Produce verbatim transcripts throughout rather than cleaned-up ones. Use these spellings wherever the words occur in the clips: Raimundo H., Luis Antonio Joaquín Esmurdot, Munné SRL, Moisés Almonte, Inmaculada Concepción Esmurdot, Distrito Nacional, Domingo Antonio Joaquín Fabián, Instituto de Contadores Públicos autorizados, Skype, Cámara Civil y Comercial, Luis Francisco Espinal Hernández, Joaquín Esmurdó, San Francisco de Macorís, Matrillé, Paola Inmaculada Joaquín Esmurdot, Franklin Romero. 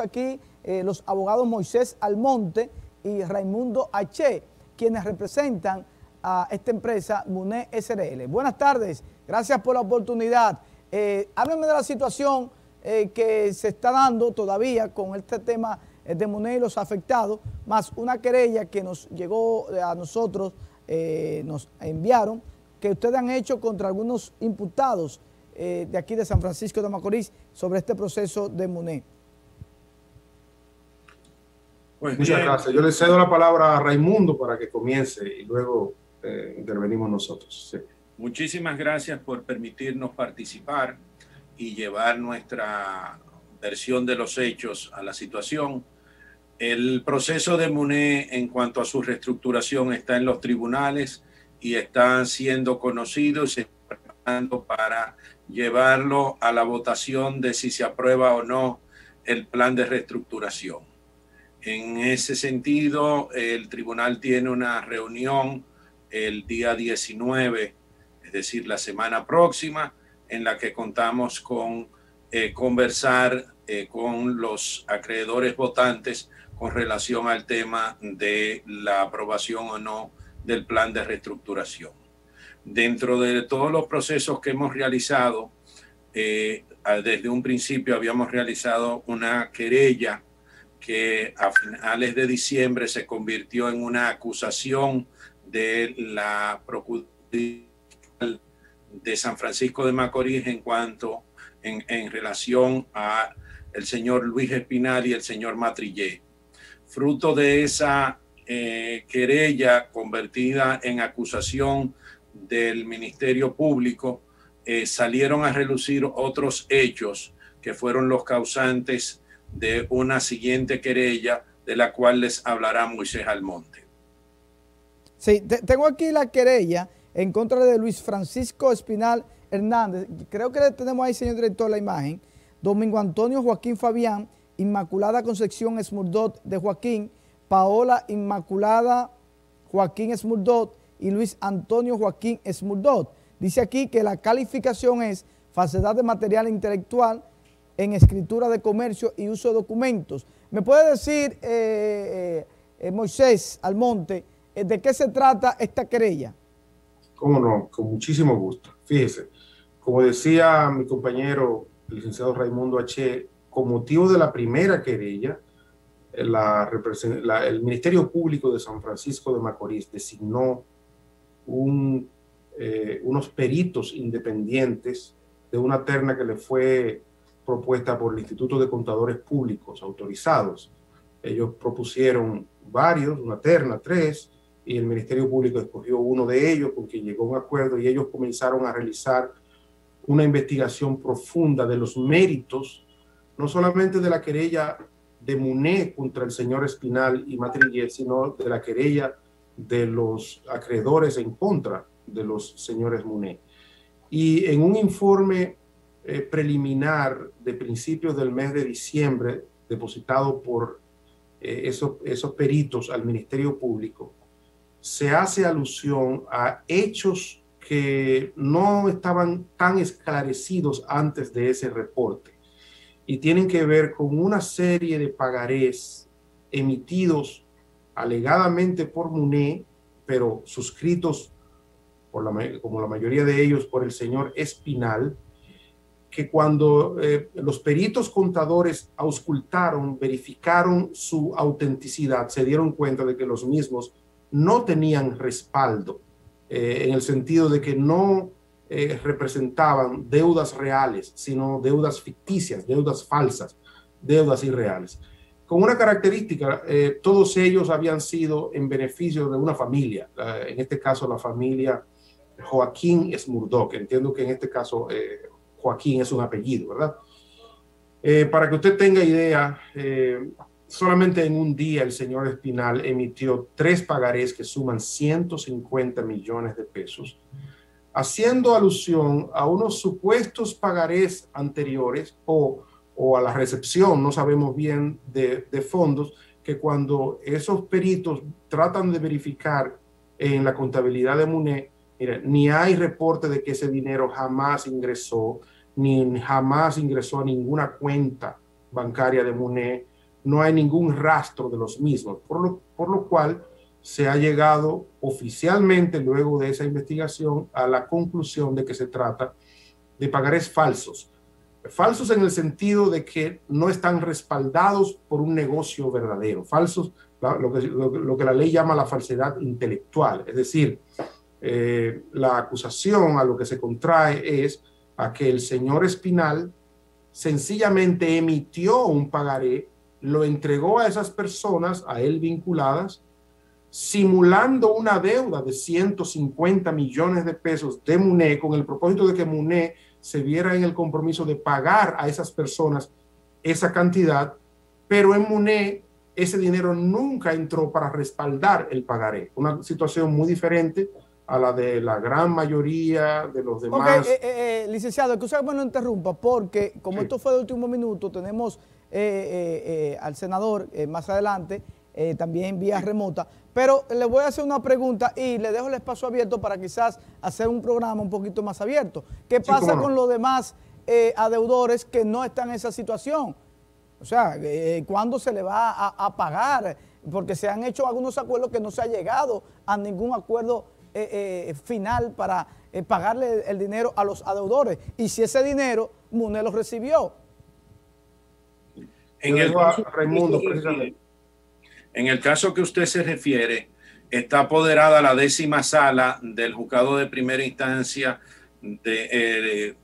Aquí eh, los abogados Moisés Almonte y Raimundo H., quienes representan a esta empresa Munné S R L. Buenas tardes, gracias por la oportunidad. Eh, háblenme de la situación eh, que se está dando todavía con este tema eh, de Munné y los afectados, más una querella que nos llegó a nosotros, eh, nos enviaron, que ustedes han hecho contra algunos imputados eh, de aquí de San Francisco de Macorís sobre este proceso de Munné. Pues muchas bien. Gracias. Yo le cedo la palabra a Raimundo para que comience y luego eh, intervenimos nosotros. Sí. Muchísimas gracias por permitirnos participar y llevar nuestra versión de los hechos a la situación. El proceso de Munné en cuanto a su reestructuración está en los tribunales y están siendo conocidos y se están preparando para llevarlo a la votación de si se aprueba o no el plan de reestructuración. En ese sentido, el tribunal tiene una reunión el día diecinueve, es decir, la semana próxima, en la que contamos con eh, conversar eh, con los acreedores votantes con relación al tema de la aprobación o no del plan de reestructuración. Dentro de todos los procesos que hemos realizado, eh, desde un principio habíamos realizado una querella que a finales de diciembre se convirtió en una acusación de la Procuraduría de San Francisco de Macorís en cuanto en, en relación a el señor Luis Espinal y el señor Matrillé. Fruto de esa eh, querella convertida en acusación del Ministerio Público, eh, salieron a relucir otros hechos que fueron los causantes de una siguiente querella de la cual les hablará Moisés Almonte. Sí, te, tengo aquí la querella en contra de Luis Francisco Espinal Hernández. Creo que tenemos ahí, señor director, la imagen. Domingo Antonio Joaquín Fabián, Inmaculada Concepción Esmurdot de Joaquín, Paola Inmaculada Joaquín Esmurdot y Luis Antonio Joaquín Esmurdot. Dice aquí que la calificación es falsedad de material intelectual en escritura de comercio y uso de documentos. ¿Me puede decir, eh, eh, Moisés Almonte, eh, de qué se trata esta querella? Cómo no, con muchísimo gusto. Fíjese, como decía mi compañero, el licenciado Raimundo H., con motivo de la primera querella, la, la, el Ministerio Público de San Francisco de Macorís designó un, eh, unos peritos independientes de una terna que le fue propuesta por el Instituto de Contadores Públicos autorizados. Ellos propusieron varios, una terna, tres, y el Ministerio Público escogió uno de ellos con quien llegó a un acuerdo y ellos comenzaron a realizar una investigación profunda de los méritos, no solamente de la querella de Munné contra el señor Espinal y Matrillé, sino de la querella de los acreedores en contra de los señores Munné. Y en un informe Eh, preliminar de principios del mes de diciembre, depositado por eh, esos, esos peritos al Ministerio Público, se hace alusión a hechos que no estaban tan esclarecidos antes de ese reporte y tienen que ver con una serie de pagarés emitidos alegadamente por Munné, pero suscritos, por la, como la mayoría de ellos, por el señor Espinal, que cuando eh, los peritos contadores auscultaron, verificaron su autenticidad, se dieron cuenta de que los mismos no tenían respaldo, eh, en el sentido de que no eh, representaban deudas reales, sino deudas ficticias, deudas falsas, deudas irreales. Con una característica, eh, todos ellos habían sido en beneficio de una familia, eh, en este caso la familia Joaquín Esmurdó, que entiendo que en este caso Eh, Joaquín es un apellido, ¿verdad? Eh, para que usted tenga idea, eh, solamente en un día el señor Espinal emitió tres pagarés que suman ciento cincuenta millones de pesos, haciendo alusión a unos supuestos pagarés anteriores o, o a la recepción, no sabemos bien, de, de fondos, que cuando esos peritos tratan de verificar en la contabilidad de Munné, mira, ni hay reporte de que ese dinero jamás ingresó, ni jamás ingresó a ninguna cuenta bancaria de Munné, no hay ningún rastro de los mismos, por lo, por lo cual se ha llegado oficialmente luego de esa investigación a la conclusión de que se trata de pagarés falsos. Falsos en el sentido de que no están respaldados por un negocio verdadero. Falsos, lo que, lo, lo que la ley llama la falsedad intelectual. Es decir, eh, la acusación a lo que se contrae es a que el señor Espinal sencillamente emitió un pagaré, lo entregó a esas personas, a él vinculadas, simulando una deuda de ciento cincuenta millones de pesos de Munné, con el propósito de que Munné se viera en el compromiso de pagar a esas personas esa cantidad, pero en Munné ese dinero nunca entró para respaldar el pagaré. Una situación muy diferente a la de la gran mayoría de los demás. Okay, eh, eh, licenciado, excusa que me lo interrumpa, porque como sí. esto fue de último minuto, tenemos eh, eh, eh, al senador eh, más adelante, eh, también vía remota, pero le voy a hacer una pregunta y le dejo el espacio abierto para quizás hacer un programa un poquito más abierto. ¿Qué pasa sí, cómo no. con los demás eh, adeudores que no están en esa situación? O sea, eh, ¿cuándo se le va a, a pagar? Porque se han hecho algunos acuerdos que no se ha llegado a ningún acuerdo Eh, eh, final para eh, pagarle el dinero a los adeudores, y si ese dinero Munné lo recibió. En el, caso, Raimundo, precisamente. en el caso que usted se refiere, está apoderada la décima sala del juzgado de primera instancia de, eh,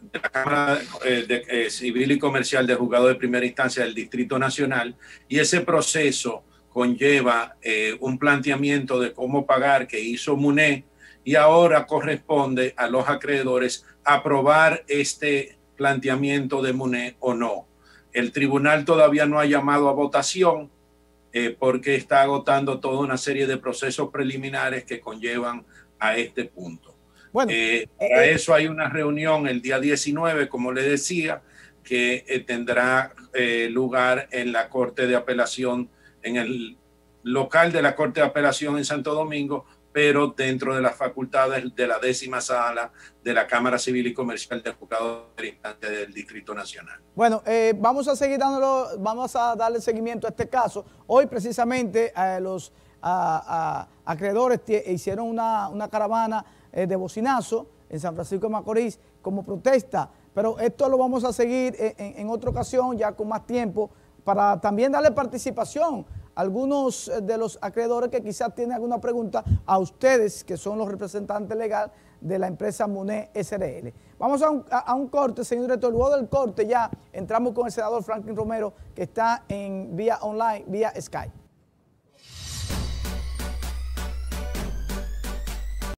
de la Cámara eh, de, eh, Civil y Comercial del juzgado de primera instancia del Distrito Nacional, y ese proceso conlleva eh, un planteamiento de cómo pagar que hizo Munné, y ahora corresponde a los acreedores aprobar este planteamiento de Munné o no. El tribunal todavía no ha llamado a votación eh, porque está agotando toda una serie de procesos preliminares que conllevan a este punto. Bueno, eh, para eh, eso hay una reunión el día diecinueve, como le decía, que eh, tendrá eh, lugar en la Corte de Apelación, en el local de la Corte de Apelación en Santo Domingo, pero dentro de las facultades de la décima sala de la Cámara Civil y Comercial del Juzgado de Instancia del Distrito Nacional. Bueno, eh, vamos a seguir dándolo, vamos a darle seguimiento a este caso. Hoy precisamente eh, los a, a, acreedores hicieron una, una caravana eh, de bocinazo en San Francisco de Macorís como protesta, pero esto lo vamos a seguir en, en, en otra ocasión, ya con más tiempo, para también darle participación a algunos de los acreedores que quizás tienen alguna pregunta a ustedes, que son los representantes legales de la empresa Munné S R L. Vamos a un, a, a un corte, señor director. Luego del corte ya entramos con el senador Franklin Romero, que está en vía online, vía Skype.